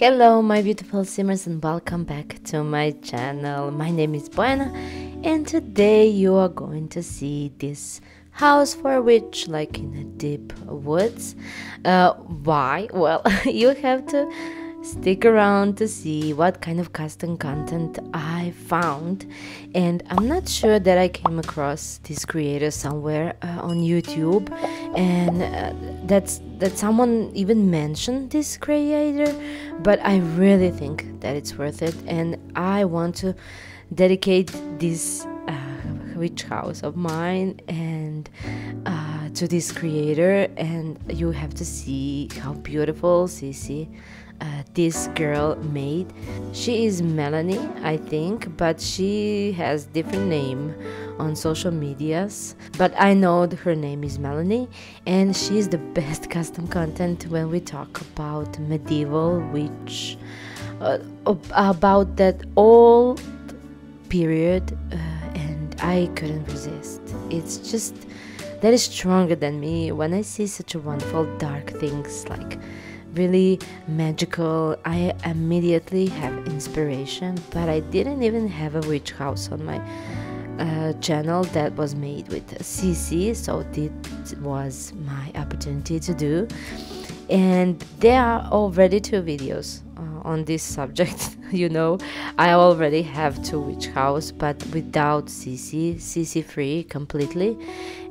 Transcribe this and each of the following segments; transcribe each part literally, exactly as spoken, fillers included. Hello my beautiful simmers and welcome back to my channel. My name is Buena and today you are going to see this house for a witch, like in a deep woods. Uh, why? Well, you have to stick around to see what kind of custom content I found, and I'm not sure that I came across this creator somewhere uh, on YouTube, and uh, that's that someone even mentioned this creator, but I really think that it's worth it, and I want to dedicate this uh, witch house of mine and uh, to this creator, and you have to see how beautiful Cici Uh, this girl made. She is Melanie, I think, but she has different name on social medias, but I know that her name is Melanie, and she's the best custom content when we talk about medieval witch, uh, about that old period, uh, and I couldn't resist. It's just that is stronger than me when I see such a wonderful dark things, like really magical. I immediately have inspiration, but I didn't even have a witch house on my uh, channel that was made with Cici, so this was my opportunity to do, and there are already two videos uh, on this subject. You know, I already have two witch house, but without Cici, Cici free completely.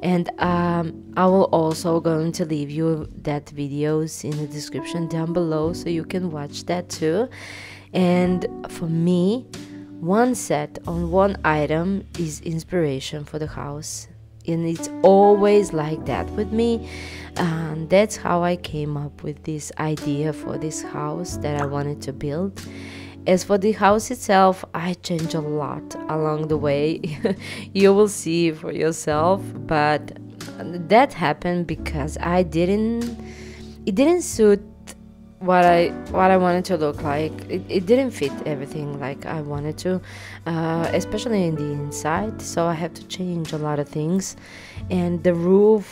And um, I will also going to leave you that videos in the description down below, so you can watch that too. And for me, one set on one item is inspiration for the house, and it's always like that with me. Um, that's how I came up with this idea for this house that I wanted to build. As for the house itself, I changed a lot along the way. You will see for yourself, but that happened because I didn't it didn't suit what I what I wanted to look like. It, it didn't fit everything like I wanted to, uh, especially in the inside, so I have to change a lot of things. And the roof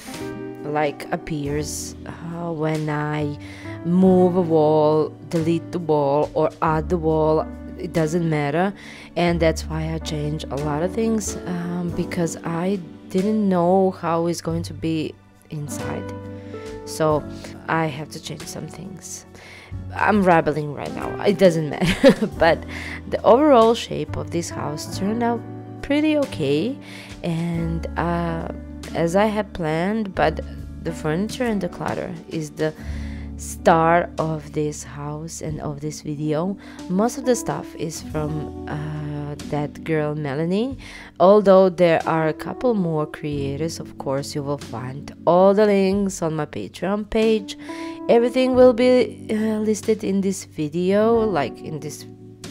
like appears uh, when I move a wall, delete the wall, or add the wall, it doesn't matter. And that's why I change a lot of things, um, because I didn't know how it's going to be inside, so I have to change some things. I'm rambling right now, it doesn't matter. But the overall shape of this house turned out pretty okay, and uh, as I had planned, but the furniture and the clutter is the star of this house and of this video. Most of the stuff is from uh, that girl Melanie, although there are a couple more creators. Of course, you will find all the links on my Patreon page. Everything will be uh, listed in this video, like in this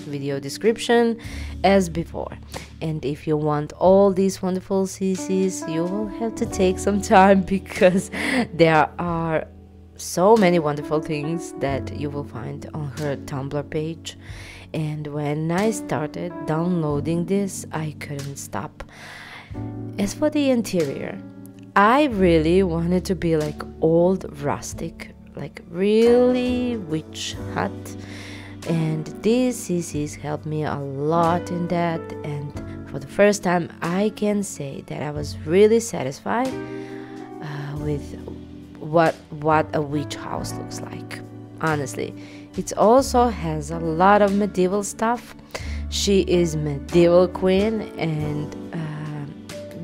video description as before. And if you want all these wonderful C Cs, you will have to take some time, because there are so many wonderful things that you will find on her Tumblr page. And when I started downloading this, I couldn't stop. As for the interior, I really wanted to be like old rustic, like really witch hut, and these C Cs helped me a lot in that. And for the first time, I can say that I was really satisfied uh, with what what a witch house looks like. Honestly, it also has a lot of medieval stuff. She is medieval queen, and uh,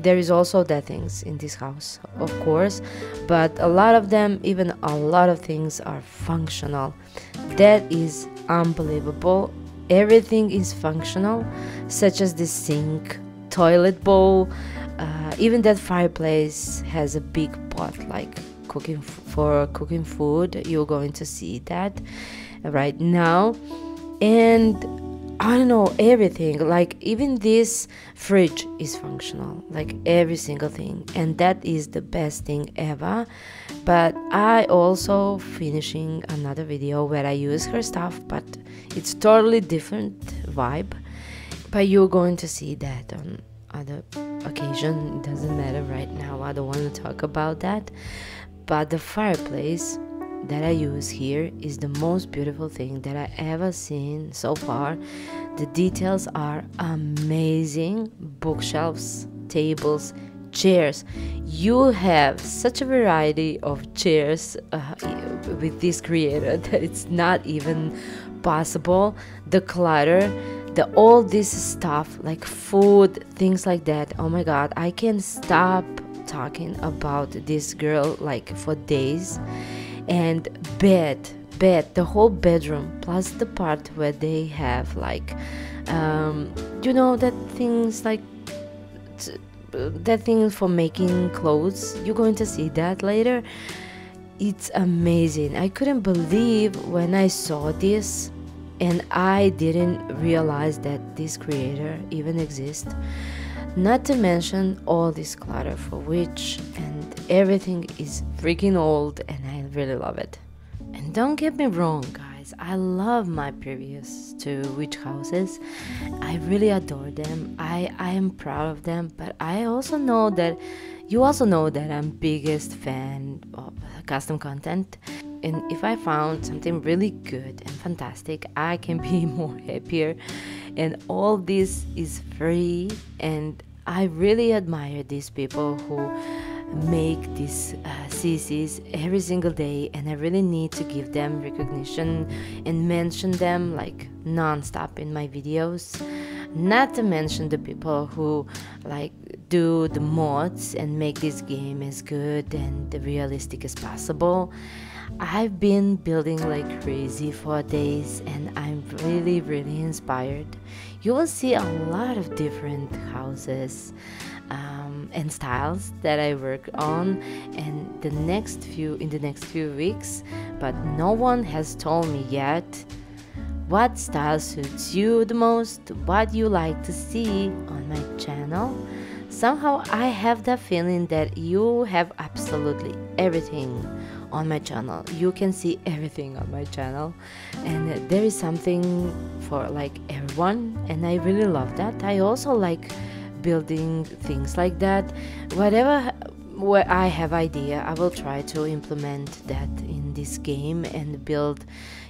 there is also that things in this house, of course, but a lot of them, even a lot of things are functional. That is unbelievable. Everything is functional, such as the sink, toilet bowl, uh, even that fireplace has a big pot, like cooking for cooking food. You're going to see that right now. And I don't know, everything, like even this fridge is functional, like every single thing, and that is the best thing ever. But I also finishing another video where I use her stuff, but it's totally different vibe, but you're going to see that on other occasion. It doesn't matter right now, I don't want to talk about that. But the fireplace, that I use here is the most beautiful thing that I ever seen so far. The details are amazing. Bookshelves, tables, chairs. You have such a variety of chairs uh, with this creator that it's not even possible. The clutter, the all this stuff like food, things like that. Oh my god, I can't stop talking about this girl like for days. And bed, bed, the whole bedroom, plus the part where they have like, um, you know, that things like, that thing for making clothes. You're going to see that later. It's amazing. I couldn't believe when I saw this, and I didn't realize that this creator even exists. Not to mention all this clutter for which, and everything is freaking old, and I really love it. And don't get me wrong, guys, I love my previous two witch houses. I really adore them. I, I am proud of them, but I also know that, you also know that I'm biggest fan of custom content. And if I found something really good and fantastic, I can be more happier. And all this is free, and I really admire these people who make these uh, C Cs every single day, and I really need to give them recognition and mention them like non-stop in my videos. Not to mention the people who like do the mods and make this game as good and realistic as possible. I've been building like crazy for days, and I'm really really inspired. You will see a lot of different houses um, and styles that I work on and the next few in the next few weeks, but no one has told me yet what style suits you the most, what you like to see on my channel. Somehow I have the feeling that you have absolutely everything on my channel. You can see everything on my channel, and there is something for like everyone, and I really love that. I also like building things like that. Whatever where I have idea, I will try to implement that in this game and build,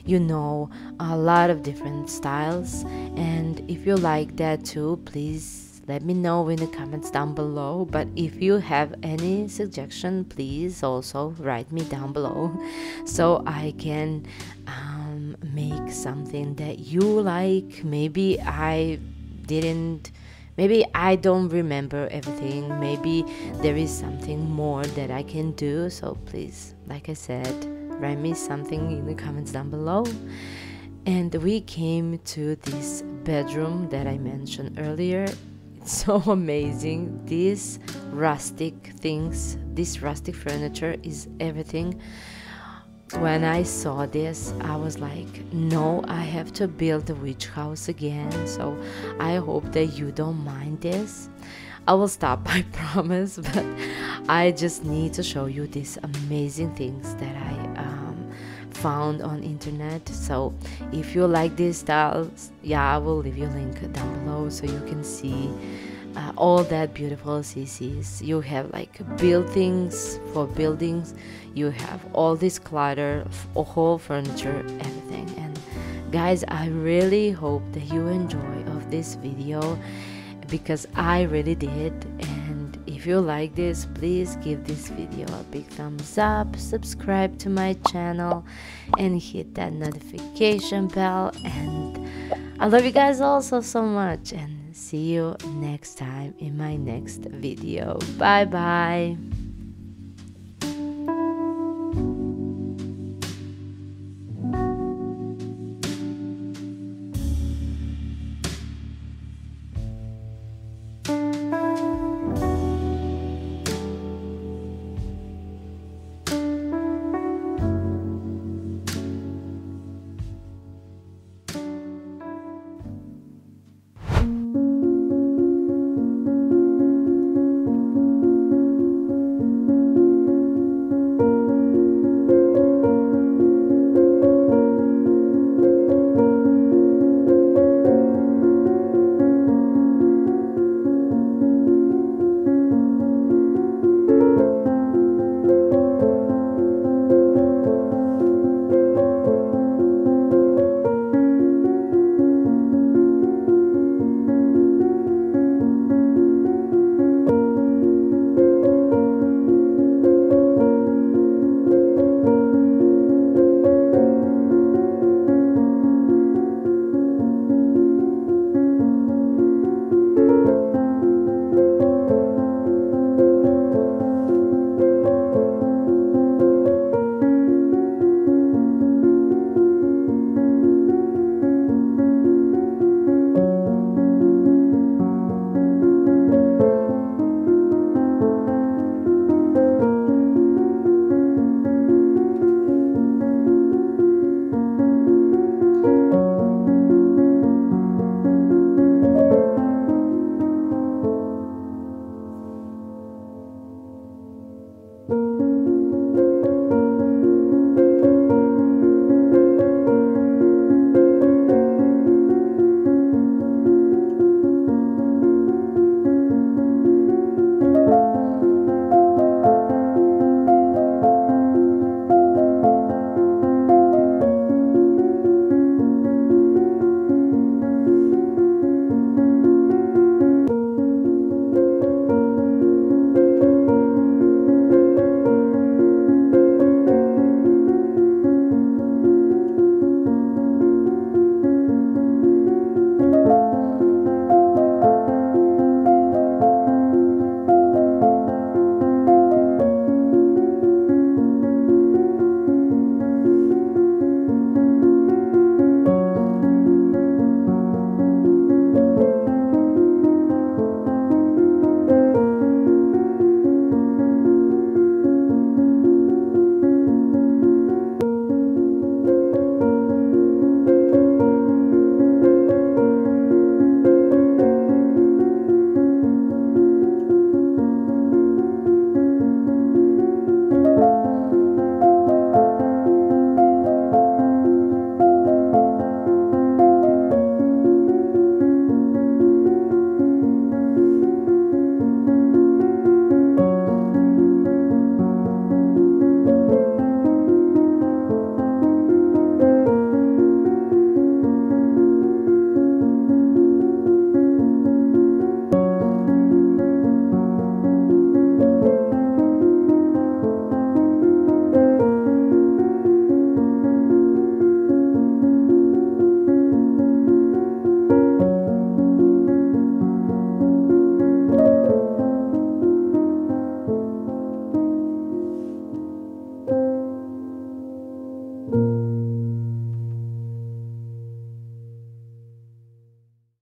you know, a lot of different styles. And if you like that too, please let me know in the comments down below. But if you have any suggestion, please also write me down below so I can um, make something that you like. Maybe I didn't, maybe I don't remember everything. Maybe there is something more that I can do. So please, like I said, write me something in the comments down below. And we came to this bedroom that I mentioned earlier. So amazing. These rustic things, this rustic furniture is everything. When I saw this, I was like, no, I have to build a witch house again. So I hope that you don't mind this. I will stop, I promise, but I just need to show you these amazing things that I um, found on internet. So if you like these styles, yeah, I will leave you a link down below so you can see uh, all that beautiful C Cs. You have like buildings for buildings, you have all this clutter, whole furniture, everything. And guys, I really hope that you enjoy of this video, because I really did. And if you like this, please give this video a big thumbs up, subscribe to my channel, and hit that notification bell. And I love you guys also so much, and see you next time in my next video. Bye bye.